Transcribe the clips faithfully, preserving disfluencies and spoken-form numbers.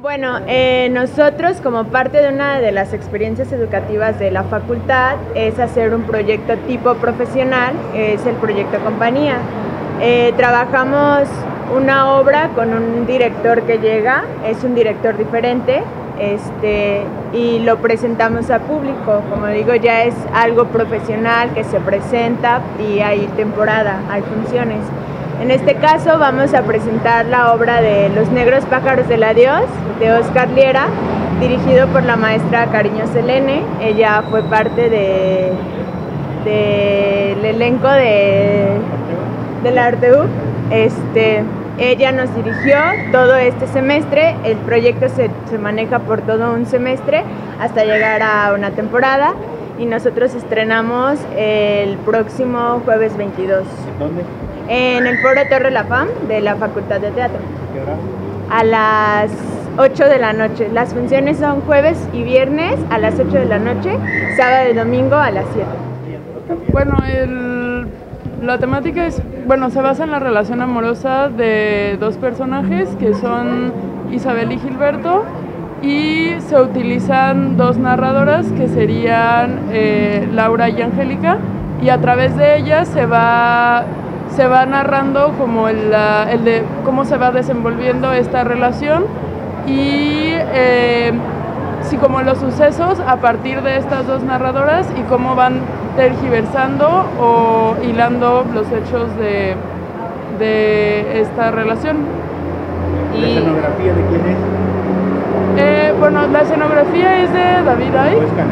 Bueno, eh, nosotros como parte de una de las experiencias educativas de la facultad es hacer un proyecto tipo profesional, es el proyecto Compañía. Eh, trabajamos una obra con un director que llega, es un director diferente, este, y lo presentamos a público. Como digo, ya es algo profesional que se presenta y hay temporada, hay funciones. En este caso vamos a presentar la obra de Los Negros Pájaros del Adiós, de Oscar Liera, dirigido por la maestra Cariño Selene. Ella fue parte de, de el elenco de, de la Arte U. Este, ella nos dirigió todo este semestre. El proyecto se, se maneja por todo un semestre hasta llegar a una temporada. Y nosotros estrenamos el próximo jueves veintidós. ¿Dónde? En el foro Torre La Fam de la Facultad de Teatro. ¿Qué hora? A las ocho de la noche. Las funciones son jueves y viernes a las ocho de la noche, sábado y domingo a las siete. Bueno, el, la temática es, bueno, se basa en la relación amorosa de dos personajes que son Isabel y Gilberto, y se utilizan dos narradoras que serían eh, Laura y Angélica, y a través de ellas se va, se va narrando como el, el de cómo se va desenvolviendo esta relación y eh, sí, como los sucesos a partir de estas dos narradoras y cómo van tergiversando o hilando los hechos de, de esta relación. ¿Y la escenografía de quién es? Eh, bueno, la escenografía es de David Icke.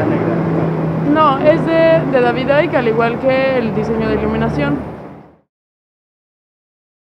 No, es de, de David Icke, al igual que el diseño de iluminación.